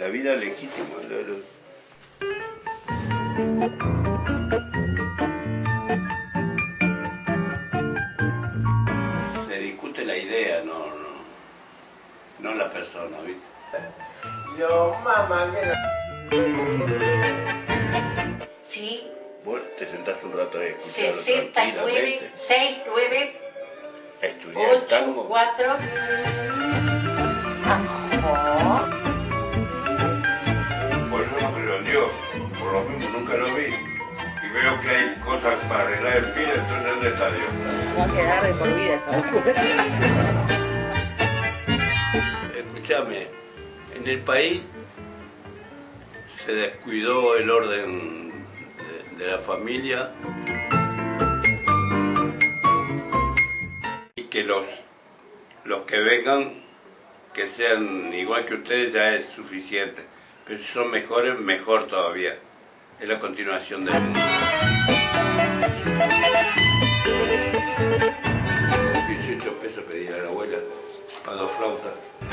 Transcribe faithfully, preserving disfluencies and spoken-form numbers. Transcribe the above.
la vida legítima. La, la... la idea, no, no, no la persona, ¿viste? Lo más manguera. Sí. Vos te sentás un rato ahí a escucharlo tranquilamente. sesenta y nueve, seis, nueve, estudiar ocho, tango. cuatro. Ajá. Por eso no creo en Dios, por lo mismo nunca lo vi. Y veo que hay cosas para arreglar el pino, entonces ¿dónde está Dios? Va a quedar de por vida esa obra. Escúchame, en el país se descuidó el orden de, de la familia y que los, los que vengan, que sean igual que ustedes ya es suficiente, pero si son mejores, mejor todavía. Es la continuación del mundo. dieciocho pesos pedí a la abuela para dos flautas.